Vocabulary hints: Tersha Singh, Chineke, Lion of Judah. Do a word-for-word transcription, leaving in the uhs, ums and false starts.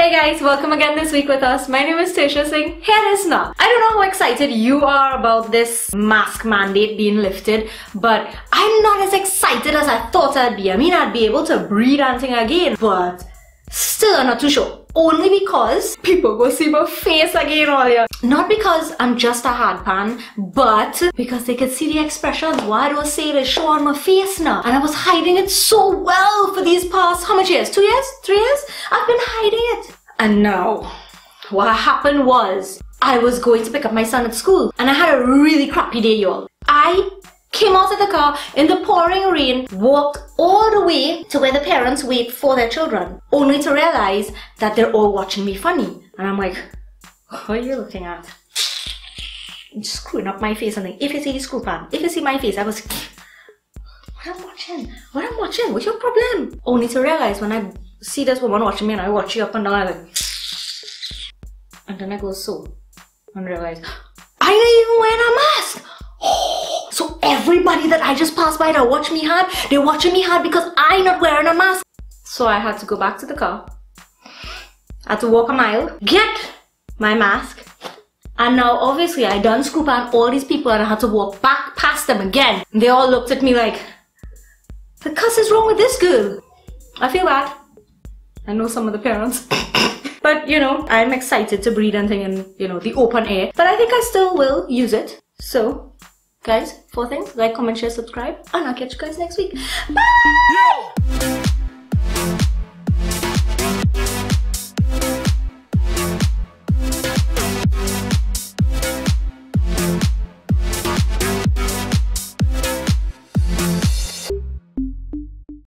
Hey guys, welcome again this week with us. My name is Tersha Singh. Here is now. I don't know how excited you are about this mask mandate being lifted, but I'm not as excited as I thought I'd be. I mean, I'd be able to breathe and thing again, but still not too sure. Only because people go see my face again all year. Not because I'm just a hard pan, but because they could see the expressions. Why do I say they show on my face now? And I was hiding it so well for these past, how much years? Two years? Three years? I've been hiding it. And now, what happened was, I was going to pick up my son at school and I had a really crappy day, y'all. I came out of the car in the pouring rain, walked all the way to where the parents wait for their children, only to realize that they're all watching me funny. And I'm like, what are you looking at? I'm just screwing up my face and like, if you see the screw pan, if you see my face, I was what I'm watching, what I'm watching, what's your problem? Only to realize when I see this woman watching me and I watch you up and down, I like, and then I go so, and realize, I didn't even wear a mask! Oh, so everybody that I just passed by that watched me hard, they're watching me hard because I'm not wearing a mask. So I had to go back to the car, I had to walk a mile, get my mask, and now obviously I done scoop out all these people and I had to walk back past them again. They all looked at me like, the cuss is wrong with this girl? I feel bad. I know some of the parents. But you know, I'm excited to breathe and thing in, you know, the open air. But I think I still will use it. So, guys, four things. Like, comment, share, subscribe. And I'll catch you guys next week. Bye! Yeah.